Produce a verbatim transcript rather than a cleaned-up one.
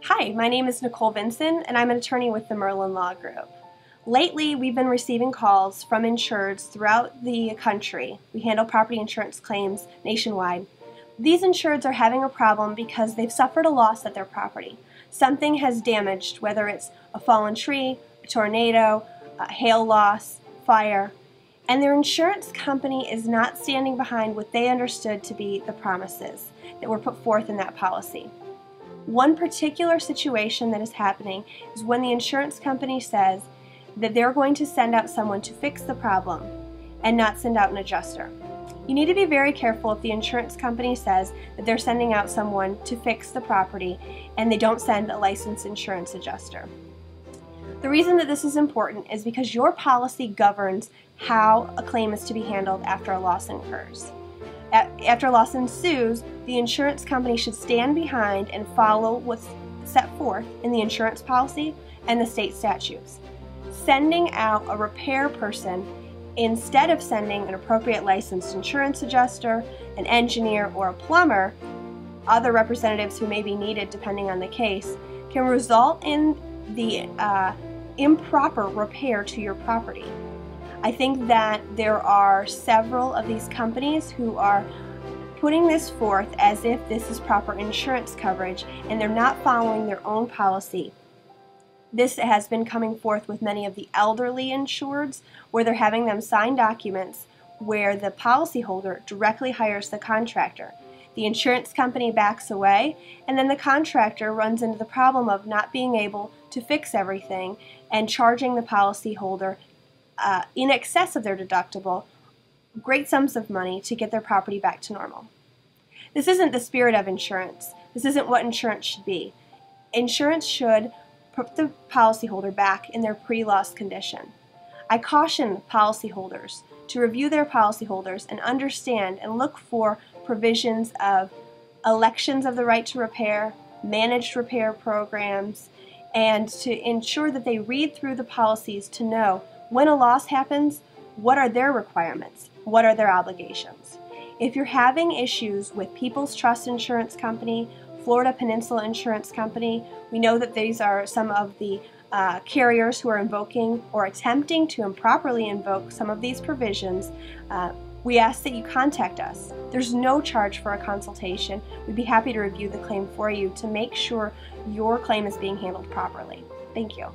Hi, my name is Nicole Vinson, and I'm an attorney with the Merlin Law Group. Lately, we've been receiving calls from insureds throughout the country. We handle property insurance claims nationwide. These insureds are having a problem because they've suffered a loss at their property. Something has damaged, whether it's a fallen tree, a tornado, a hail loss, fire, and their insurance company is not standing behind what they understood to be the promises that were put forth in that policy. One particular situation that is happening is when the insurance company says that they're going to send out someone to fix the problem and not send out an adjuster. You need to be very careful if the insurance company says that they're sending out someone to fix the property and they don't send a licensed insurance adjuster. The reason that this is important is because your policy governs how a claim is to be handled after a loss incurs. After a loss ensues, the insurance company should stand behind and follow what's set forth in the insurance policy and the state statutes. Sending out a repair person instead of sending an appropriate licensed insurance adjuster, an engineer, or a plumber, other representatives who may be needed depending on the case, can result in the uh, improper repair to your property. I think that there are several of these companies who are putting this forth as if this is proper insurance coverage, and they're not following their own policy. This has been coming forth with many of the elderly insureds, where they're having them sign documents where the policyholder directly hires the contractor. The insurance company backs away, and then the contractor runs into the problem of not being able to fix everything and charging the policyholder uh, in excess of their deductible great sums of money to get their property back to normal. This isn't the spirit of insurance. This isn't what insurance should be. Insurance should put the policyholder back in their pre-loss condition. I caution policyholders to review their policyholders and understand and look for provisions of elections of the right to repair, managed repair programs, and to ensure that they read through the policies to know when a loss happens, what are their requirements, what are their obligations. If you're having issues with People's Trust Insurance Company, Florida Peninsula Insurance Company, we know that these are some of the uh, carriers who are invoking or attempting to improperly invoke some of these provisions. Uh, we ask that you contact us. There's no charge for a consultation. We'd be happy to review the claim for you to make sure your claim is being handled properly. Thank you.